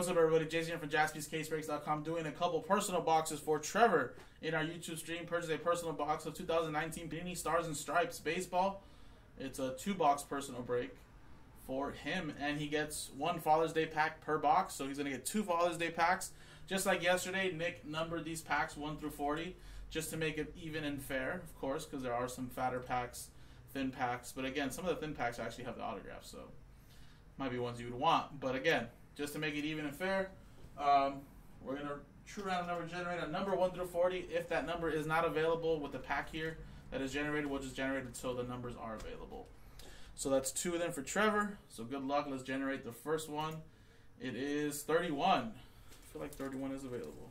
What's up, everybody? Jason here from JaspysCaseBreaks.com doing a couple personal boxes for Trevor in our YouTube stream. Purchase a personal box of 2019 Panini Stars and Stripes Baseball. It's a 2-box personal break for him, and he gets 1 Father's Day pack per box, so he's going to get 2 Father's Day packs. Just like yesterday, Nick numbered these packs 1 through 40 just to make it even and fair, of course, because there are some fatter packs, thin packs. But again, some of the thin packs actually have the autographs, so might be ones you would want, but again, just to make it even and fair, we're going to true random number generate a number 1 through 40. If that number is not available with the pack here that is generated, we'll just generate it until the numbers are available. So that's 2 of them for Trevor. So good luck. Let's generate the first one. It is 31. I feel like 31 is available.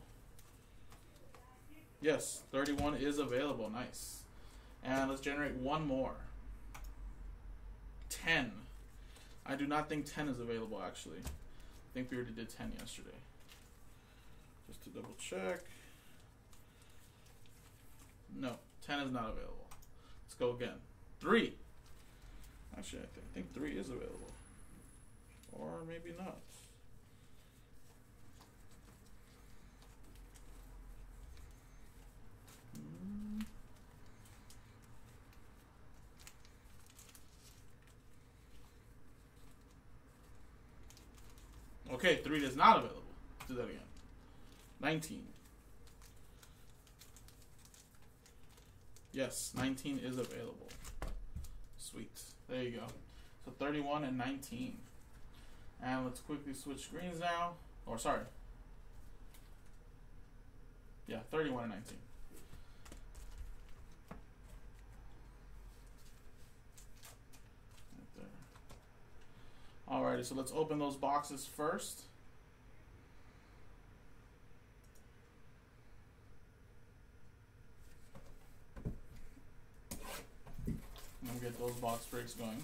Yes, 31 is available. Nice. And let's generate one more. 10. I do not think 10 is available, actually. I think we already did 10 yesterday. Just to double check. No, 10 is not available. Let's go again. 3. Actually, I think 3 is available. Or maybe not. Okay, 3 is not available. Let's do that again. 19. Yes, 19 is available. Sweet. There you go. So 31 and 19. And let's quickly switch screens now. Or sorry. Yeah, 31 and 19. Alrighty, so let's open those boxes first. I'm gonna get those box breaks going.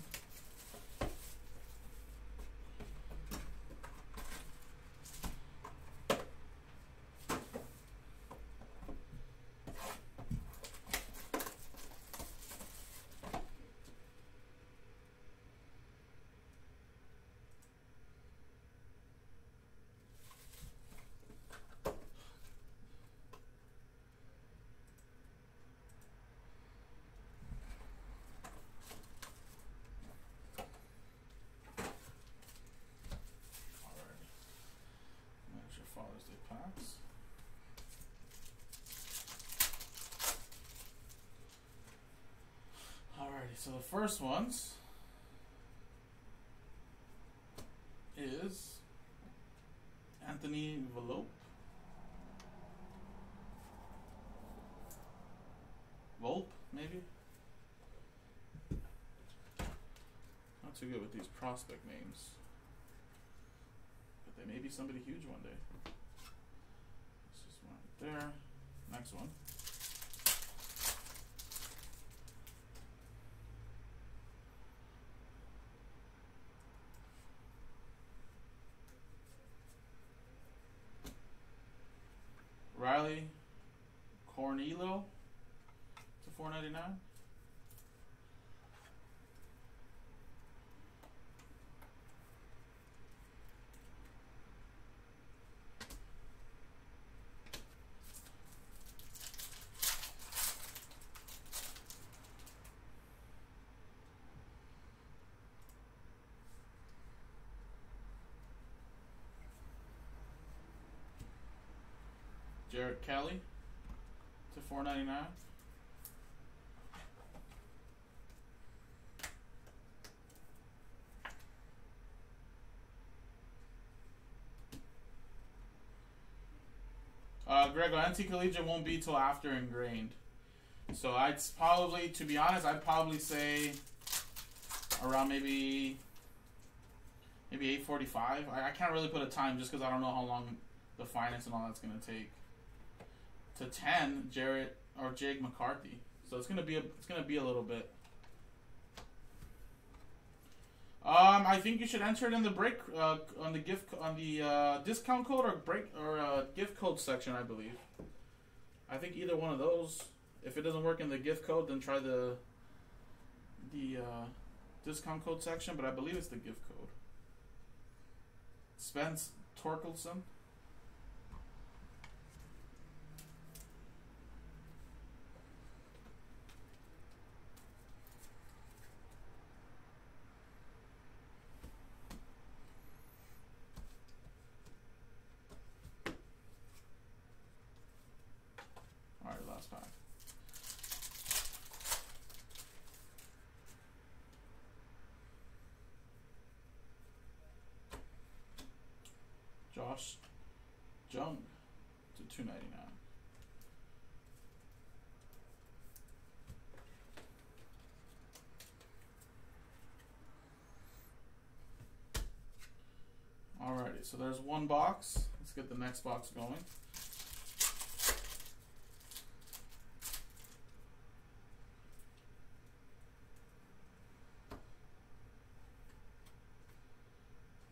Father's Day packs. Alrighty, so the first ones is Anthony Volpe. Volpe, maybe? Not too good with these prospect names. They may be somebody huge one day. This is one right there. Next one. Riley Cornelio to 499. Jared Kelly to 499. Grego, anti-collegiate won't be till after ingrained. So I'd probably, to be honest, I'd probably say around maybe 8:45. I can't really put a time just because I don't know how long the finance and all that's gonna take. To 10, Jared or Jake McCarthy. So it's gonna be a little bit. I think you should enter it in the break on the discount code or break or gift code section, I believe. I think either one of those. If it doesn't work in the gift code, then try the discount code section. But I believe it's the gift code. Spence Torkelson. Jung to 299. Alrighty, so there's one box. Let's get the next box going.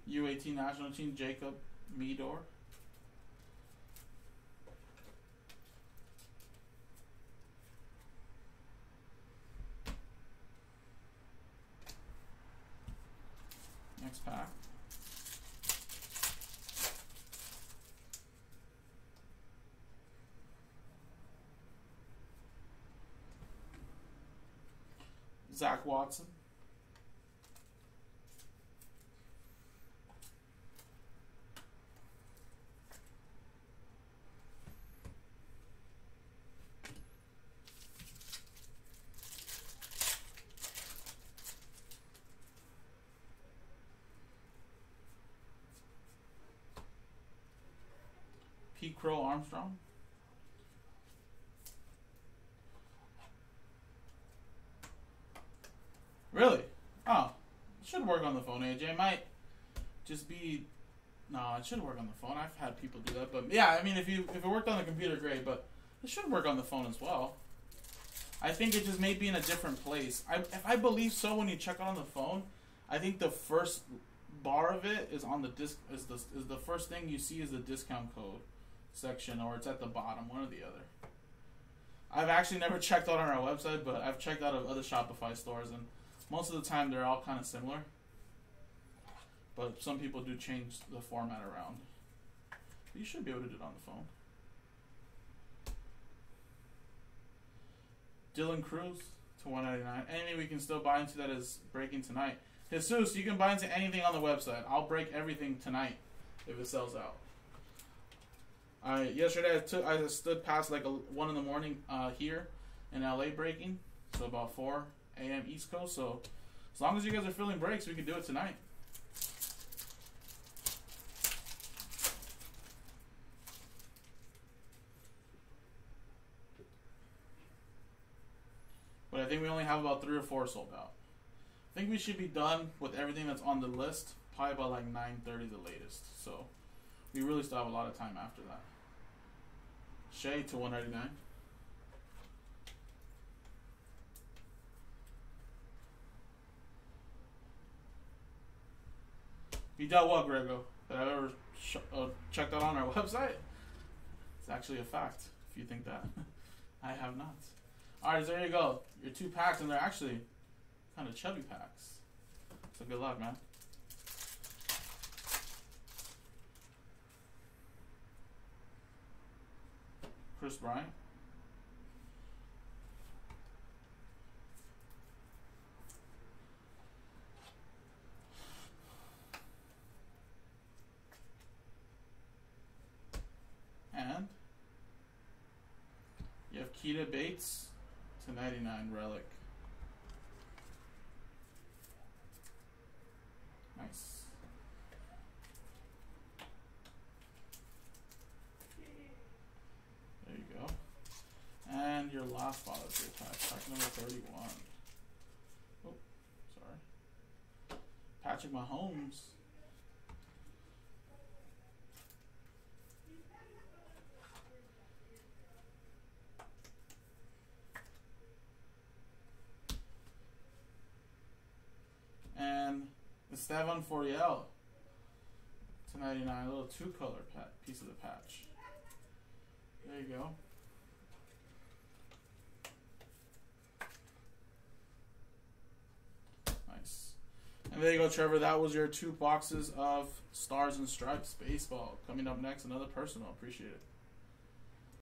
U18 National Team, Jacob Midor. Next pack. Zach Watson. Curl Armstrong. Really? Oh, it should work on the phone, AJ. It might just be. No, it should work on the phone. I've had people do that, but yeah, I mean, if it worked on the computer, great. But it should work on the phone as well. I think it just may be in a different place. I believe so. When you check it on the phone, I think the first bar of it is on the disc. Is the first thing you see is the discount code section, or it's at the bottom, one or the other. I've actually never checked out on our website, but I've checked out of other Shopify stores, and most of the time they're all kind of similar, but some people do change the format around. But you should be able to do it on the phone. Dylan Cruz to 199. Anything we can still buy into that is breaking tonight. Jesus, you can buy into anything on the website. I'll break everything tonight if it sells out. Yesterday I stood past like 1 in the morning here in LA breaking, so about 4 a.m. East Coast. So as long as you guys are filling breaks, we can do it tonight. But I think we only have about 3 or 4 sold out. I think we should be done with everything that's on the list probably by like 9:30 the latest. So we really still have a lot of time after that. Shea to 199. You doubt what, Grego, that I've ever checked out on our website? It's actually a fact, if you think that. I have not. All right, so there you go. Your 2 packs, and they're actually kind of chubby packs. So good luck, man. Chris Bryan. And you have Keta Bates to 99 relic. Nice. And your last volunteer pack number 31. Oh, sorry. Patrick Mahomes. And the Stavon Foriel to 99, a little 2-color piece of the patch. There you go. And there you go, Trevor. That was your 2 boxes of Stars and Stripes baseball. Coming up next, another personal. Appreciate it.